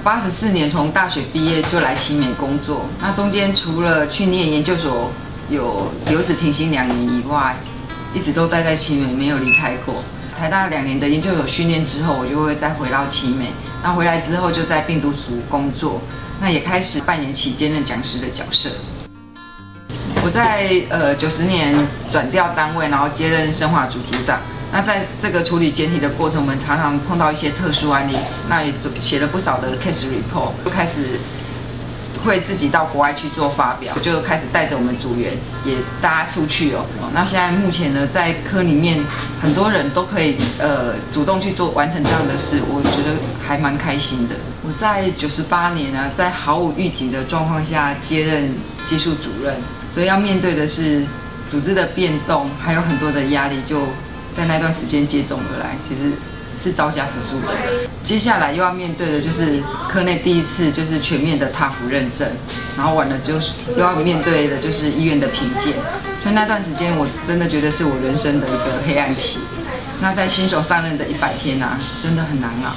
我84年从大学毕业就来奇美工作，那中间除了去念研究所有留职停薪2年以外，一直都待在奇美，没有离开过。台大2年的研究所训练之后，我就会再回到奇美。那回来之后就在病毒组工作，那也开始扮演起兼任讲师的角色。 我在90年转调单位，然后接任生化组组长。那在这个处理检体的过程，我们常常碰到一些特殊案例，那也写了不少的 case report， 就开始会自己到国外去做发表，就开始带着我们组员也大家出去哦。那现在目前呢，在科里面很多人都可以主动去做完成这样的事，我觉得还蛮开心的。我在98年啊，在毫无预警的状况下接任技术主任。 所以要面对的是组织的变动，还有很多的压力，就在那段时间接踵而来，其实是招架不住的。接下来又要面对的就是科内第一次就是全面的TOF认证，然后完了就是又要面对的就是医院的评鉴，所以那段时间我真的觉得是我人生的一个黑暗期。那在新手上任的100天啊，真的很难熬。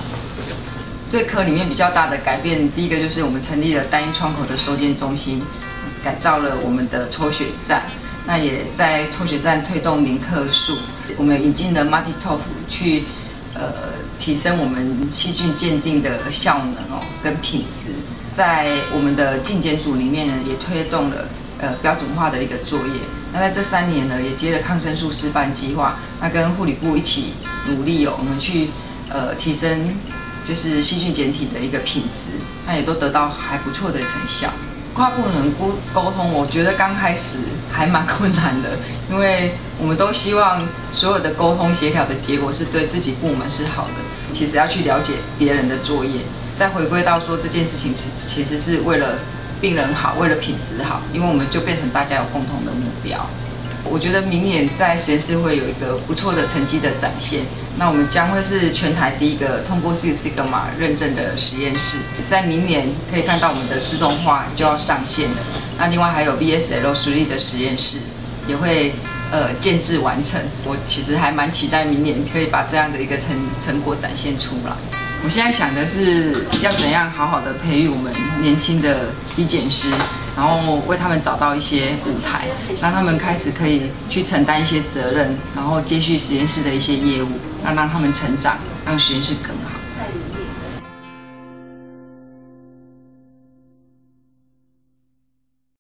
对科里面比较大的改变，第一个就是我们成立了单一窗口的收件中心。 改造了我们的抽血站，那也在抽血站推动零克数。我们引进了 MALDI-TOF 去提升我们细菌鉴定的效能哦跟品质。在我们的净检组里面呢，也推动了标准化的一个作业。那在这3年呢，也接了抗生素示范计划，那跟护理部一起努力哦，我们去提升就是细菌检体的一个品质，那也都得到还不错的成效。 跨部门沟通，我觉得刚开始还蛮困难的，因为我们都希望所有的沟通协调的结果是对自己部门是好的。其实要去了解别人的作业，再回归到说这件事情其实是为了病人好，为了品质好，因为我们就变成大家有共同的目标。我觉得明年在实验室会有一个不错的成绩的展现。那我们将会是全台第一个通过6Sigma 认证的实验室，在明年可以看到我们的自动化就要上线了。那另外还有 BSL-THR 的实验室也会建制完成。我其实还蛮期待明年可以把这样的一个成果展现出来。我现在想的是要怎样好好的培育我们年轻的医检师。 然后为他们找到一些舞台，让他们开始可以去承担一些责任，然后接续实验室的一些业务，让他们成长，让实验室更好。